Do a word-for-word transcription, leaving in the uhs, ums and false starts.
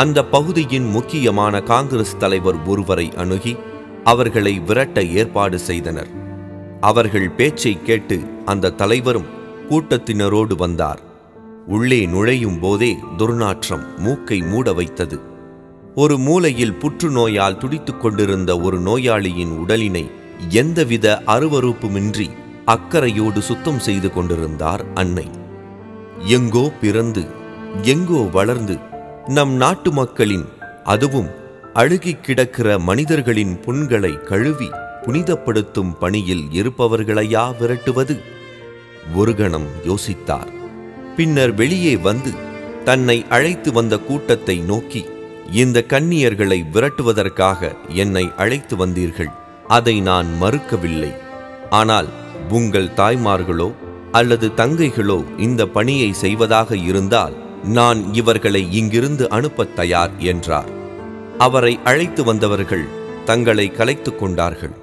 அந்த பகுதியின் முக்கியமான காங்கிரஸ் தலைவர் ஒருவரை அணுகி அவர்களை விரட்ட ஏற்பாடு செய்தனர். அவர்கள் பேச்சை கேட்டு அந்த தலைவரும் கூட்டத்தினரோடு வந்தார். உள்ளே நுழையும் போதே துர்நாற்றம் மூக்கை மூட வைத்தது. ஒரு மூலையில் புற்றுநோயால் துடித்துக் கொண்டிருந்த ஒரு நோயாளியின் உடலினை எந்தவித அருவருப்புமின்றி அக்கறையோடு சுத்தம் செய்து கொண்டிருந்தார் அன்னை. எங்கோ பிறந்து எங்கோ வளர்ந்து நம் நாட்டு மக்களின், அதுவும் அழுகி கிடக்கிற மனிதர்களின் புண்களை கழுவி புனிதப்படுத்தும் பணியில் இருப்பவர்களையா விரட்டுவது? ஒரு கணம் யோசித்தார். பின்னர் வெளியே வந்து தன்னை அழைத்து வந்த கூட்டத்தை நோக்கி, இந்த கன்னியர்களை விரட்டுவதற்காக என்னை அழைத்து வந்தீர்கள், அதை நான் மறுக்கவில்லை. ஆனால் உங்கள் தாய்மார்களோ அல்லது தங்கைகளோ இந்த பணியை செய்வதாக இருந்தால் நான் இவர்களை இங்கிருந்து அனுப்ப தயார் என்றார். அவரை அழைத்து வந்தவர்கள் தங்களை கலைத்து கொண்டார்கள்.